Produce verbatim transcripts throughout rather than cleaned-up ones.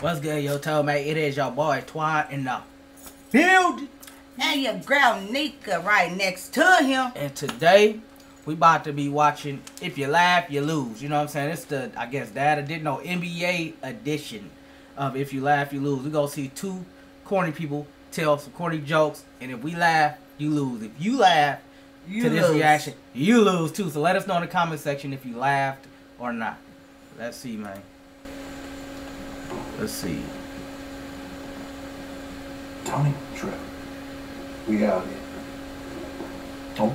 What's good, yo, told me? It is your boy, Twan, in the building. And your girl, Nika, right next to him. And today, we about to be watching If You Laugh, You Lose. You know what I'm saying? It's the, I guess, that I didn't know, N B A edition of If You Laugh, You Lose. We're going to see two corny people tell some corny jokes. And if we laugh, you lose. If you laugh you to lose. This reaction, you lose, too. So let us know in the comment section if you laughed or not. Let's see, man. Let's see. Tony, Trip, we out here. Oh.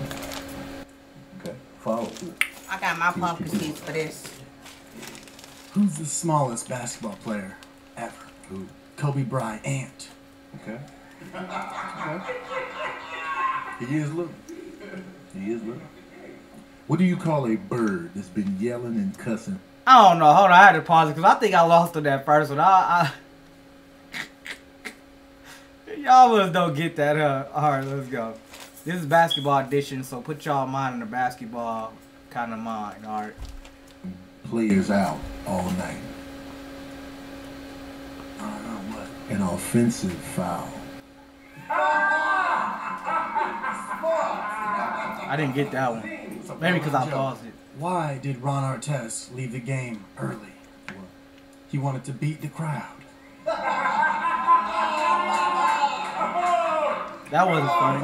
Okay, follow through. I got my pumpkin seeds for this. Who's the smallest basketball player ever? Who? Kobe Bryant. Ant. Okay. Okay. He is little. He is little. What do you call a bird that's been yelling and cussing? I don't know. Hold on. I had to pause it because I think I lost on that first one. I, I... y'all just don't get that, huh? All right, let's go. This is basketball edition, so put y'all mind in the basketball kind of mind, all right? Players out all night. I don't know what. An offensive foul. I didn't get that one. Maybe because I paused it. Why did Ron Artest leave the game early? He wanted to beat the crowd. That wasn't funny.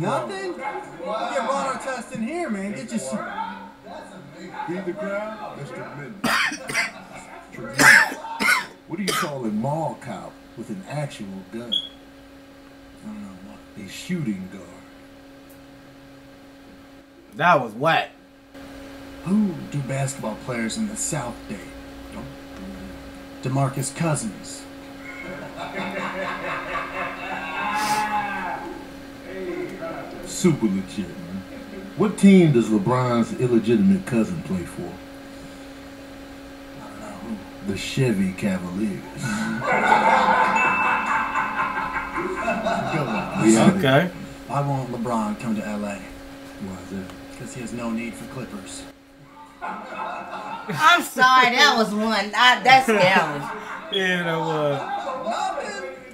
Nothing? Wow. Get Ron Artest in here, man. Get your shit. Beat the crowd? Mister Midnight. What do you call a mall cop with an actual gun? I don't know what. A shooting guard. That was whack. Who do basketball players in the South date? DeMarcus Cousins. Super legit, man. What team does LeBron's illegitimate cousin play for? I don't know. The Chevy Cavaliers. Okay. I want LeBron to come to L A. Why is that? Because he has no need for clippers. I'm sorry, that was one. I, that's scandalous. Yeah, that was.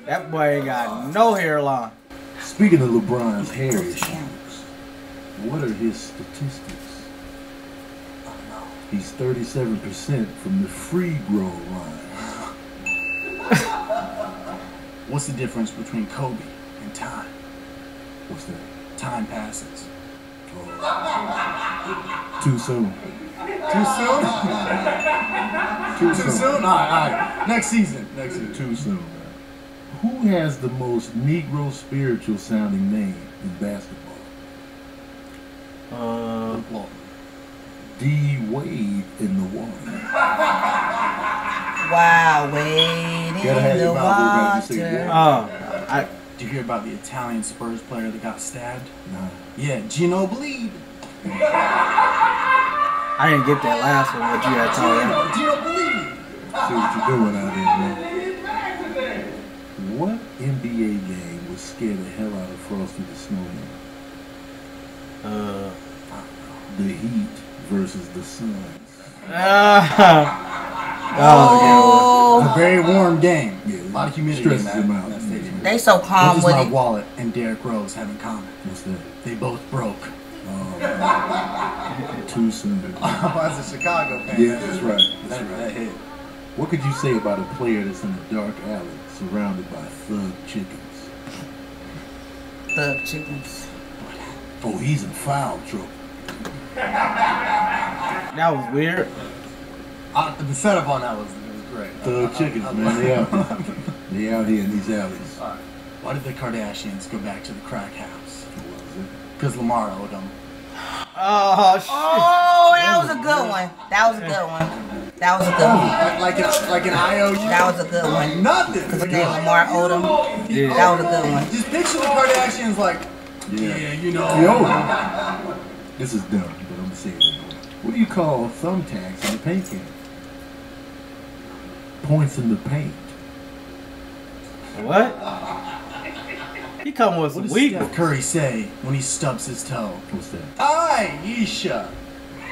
That boy ain't got no hairline. Speaking of LeBron's hair issues, what are his statistics? I don't know. He's thirty-seven percent from the free throw line. What's the difference between Kobe and time? What's that? Time passes. Oh, too soon. Too soon? Too soon. Too soon? All right, all right. Next season. Next season. Too soon. Who has the most Negro spiritual sounding name in basketball? Uh, well, D Wade in the water. Wow, Wade in the water. Oh, I. Did you hear about the Italian Spurs player that got stabbed? No. Yeah, Gino Bleed. I didn't get that last one, but you had time. Gino Bleed. See what you're doing out here, man. What N B A game would scare the hell out of Frosty the Snowman? Uh, the Heat versus the Suns. Uh, oh, yeah. A very warm game. Yeah, a lot of humidity. Stresses in that, him out. They so calm with it. What does my wallet and Derrick Rose have in common? What's that? They both broke. Oh, too soon. Oh, that's a Chicago fan. Yeah, that's right. That's that, right. That hit. What could you say about a player that's in a dark alley surrounded by thug chickens? Thug chickens. Oh, he's in foul trouble. That was weird. I, the setup on that was, was great. Thug I, I, chickens, I, I, man. They out here. They out here in these alleys. Why did the Kardashians go back to the crack house? Because Lamar Odom. Oh, shit. Oh, that was a good one. That was a good one. That was a good one. Like an, like an I O U? That was a good one. Nothing. Because his name was Lamar Odom. Yeah. That was a good one. Just picture the Kardashians like, yeah, yeah you know. Yo. This is dumb, but I'm going to say it. What do you call thumbtacks in the paint can? Points in the paint. What? He come with some weak. What does Curry say when he stubs his toe? What's that? Ayesha.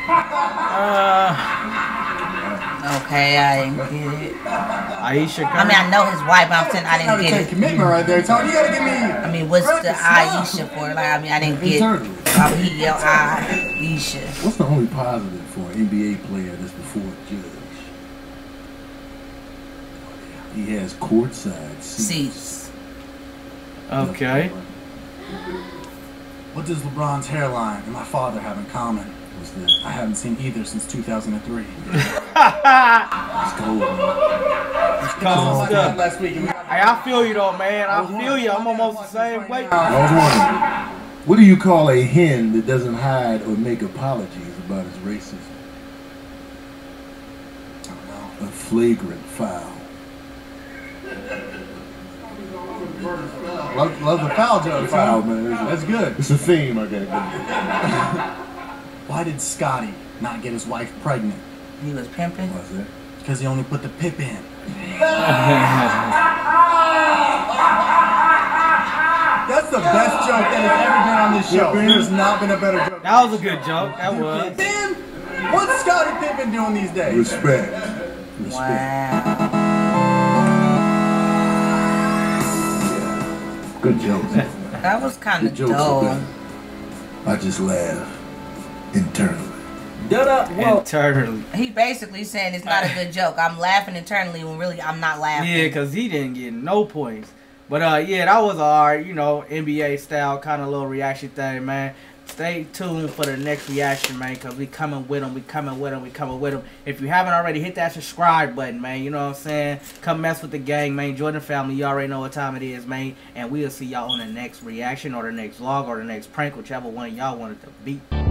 Uh, Okay, I didn't get it. Ayesha Curry. I mean, I know his wife, but I'm saying I didn't get it. Commitment right there, Tony. You gotta give me. I mean, what's the Ayesha for? Like, I mean, I didn't get it. He yelled Ayesha. What's the only positive for an N B A player that's before a judge? He has courtside seats. seats. Okay. What does LeBron's hairline and my father have in common? What's that? I haven't seen either since two thousand three. Let's go, man. Let's go. Hey, I feel you though, man. I feel you. I'm almost the same way. What do you call a hen that doesn't hide or make apologies about his racism? I don't know. A flagrant foul. Love, love the foul joke. Foul, man. That's good. It's a theme I gotta go. Why did Scotty not get his wife pregnant? He was pimping. Was it? Because he only put the pip in. That's the best joke that has ever been on this show. There's not been a better joke. That was a good joke. That was. Then what's Scotty Pippen doing these days? Respect. Respect. Wow. Good jokes. That was kind of dull. I just laugh internally. Well, internally. He basically saying it's not a good joke. I'm laughing internally when really I'm not laughing. Yeah, because he didn't get no points. But uh, yeah, that was our, you know, N B A style kind of little reaction thing, man. Stay tuned for the next reaction, man, because we coming with them. We coming with them. We coming with them. If you haven't already, hit that subscribe button, man. You know what I'm saying? Come mess with the gang, man. Join the family. You already know what time it is, man. And we'll see y'all on the next reaction or the next vlog or the next prank, whichever one y'all wanted to beat.